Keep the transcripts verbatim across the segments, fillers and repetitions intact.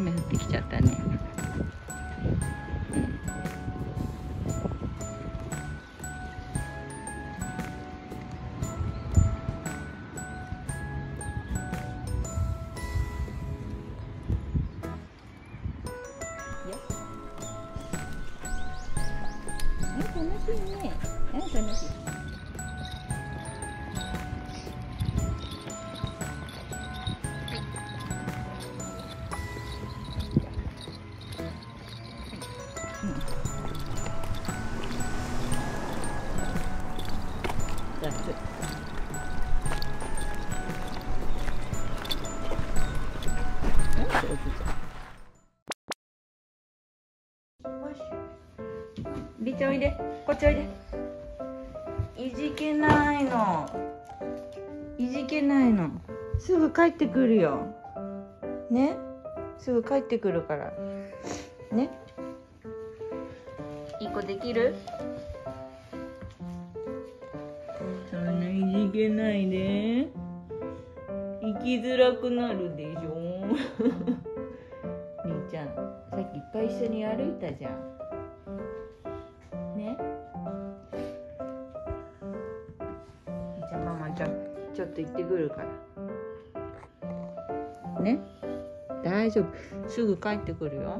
雨降ってきちゃったね。楽しいね。楽しい。りちゃんおいで、こっちおいで。いじけないの、いじけないの。すぐ帰ってくるよね、すぐ帰ってくるからね。いい子できる？そんないじけないで、生きづらくなるでしょりーちゃん、さっきいっぱい一緒に歩いたじゃんね。じゃあママちゃんちょっと行ってくるからね。大丈夫、すぐ帰ってくるよ。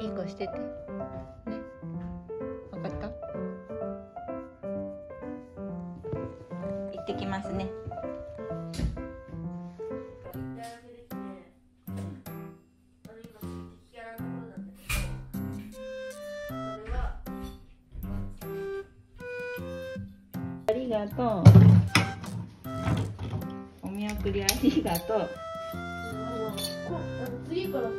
いい子しててね。分かった？行ってきますね。ありがとう。お見送りありがとう。次からさ。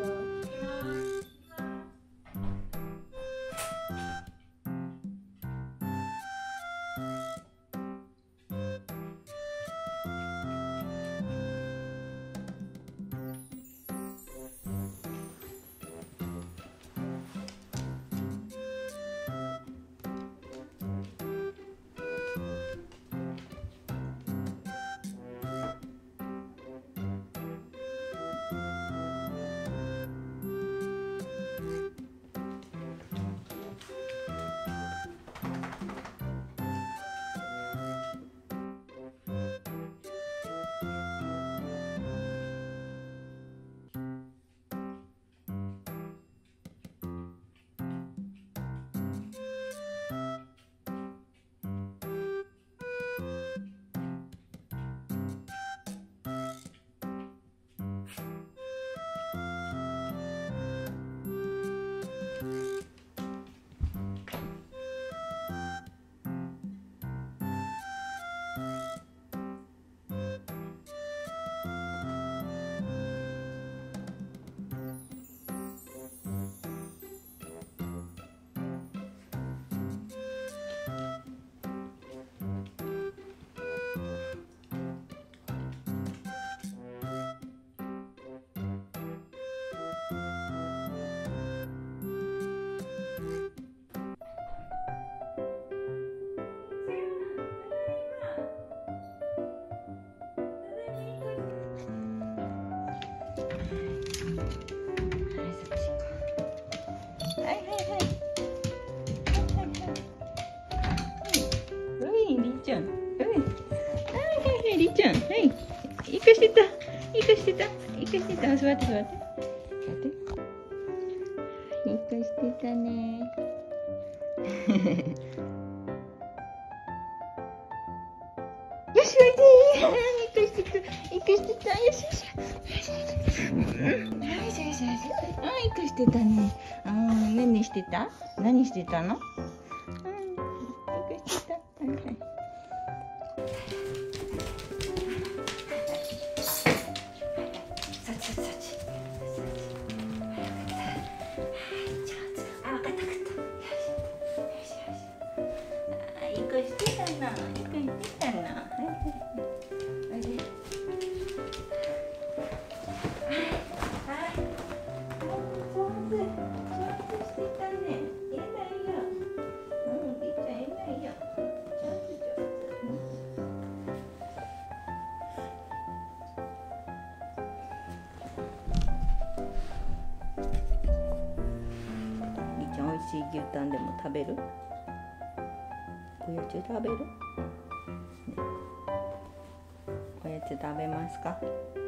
いい子してた、いい子してた、いい子してた、座って座って、座って。いい子してたね。よしおいで、いい子してた、いい子してた、よしよし。よしよしよし、あ、いい子してたね。あ、何してた？何してたの？うん、いい子してた。しい牛タンでも食べる？おやつ食べる？ね、おやつ食べますか？